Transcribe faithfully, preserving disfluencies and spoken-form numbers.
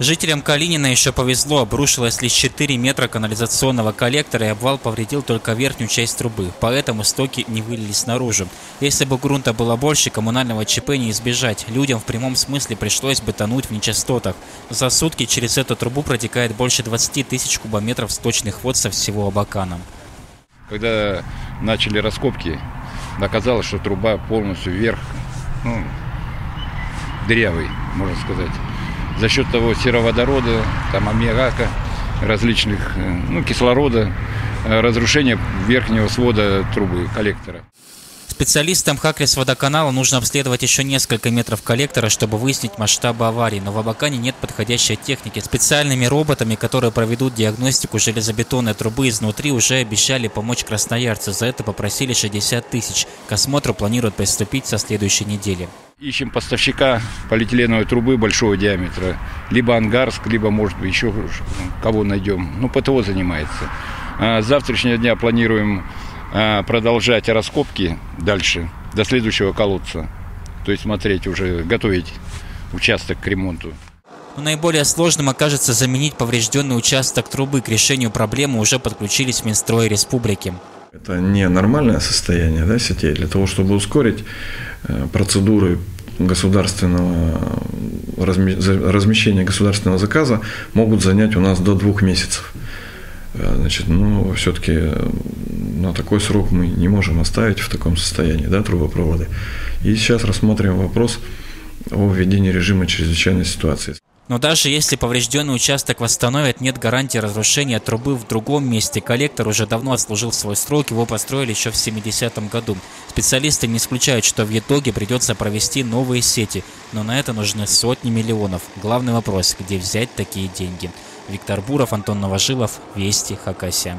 Жителям Калинина еще повезло, обрушилось лишь четыре метра канализационного коллектора, и обвал повредил только верхнюю часть трубы, поэтому стоки не вылились наружу. Если бы грунта было больше, коммунального ЧП не избежать, людям в прямом смысле пришлось бы тонуть в нечистотах. За сутки через эту трубу протекает больше двадцати тысяч кубометров сточных вод со всего Абакана. Когда начали раскопки, оказалось, что труба полностью вверх, ну, дырявый, можно сказать. За счет того сероводорода, там аммиака, различных, ну, кислорода, разрушения верхнего свода трубы коллектора. Специалистам Хакрис-водоканала нужно обследовать еще несколько метров коллектора, чтобы выяснить масштабы аварии, но в Абакане нет подходящей техники. Специальными роботами, которые проведут диагностику железобетонной трубы изнутри, уже обещали помочь красноярцы. За это попросили шестьдесят тысяч. К осмотру планируют приступить со следующей недели. Ищем поставщика полиэтиленовой трубы большого диаметра. Либо Ангарск, либо, может быть, еще кого найдем. Ну, ПТО занимается. А с завтрашнего дня планируем продолжать раскопки дальше, до следующего колодца. То есть смотреть уже, готовить участок к ремонту. Но наиболее сложным окажется заменить поврежденный участок трубы. К решению проблемы уже подключились Минстрой республики. Это не нормальное состояние, да, сетей. Для того, чтобы ускорить процедуры государственного размещения государственного заказа, могут занять у нас до двух месяцев. Значит, ну, все-таки на такой срок мы не можем оставить в таком состоянии, да, трубопроводы. И сейчас рассмотрим вопрос о введении режима чрезвычайной ситуации. Но даже если поврежденный участок восстановят, нет гарантии разрушения трубы в другом месте. Коллектор уже давно отслужил свой срок, его построили еще в семидесятом году. Специалисты не исключают, что в итоге придется провести новые сети, но на это нужны сотни миллионов. Главный вопрос – где взять такие деньги? Виктор Буров, Антон Новожилов, Вести, Хакасия.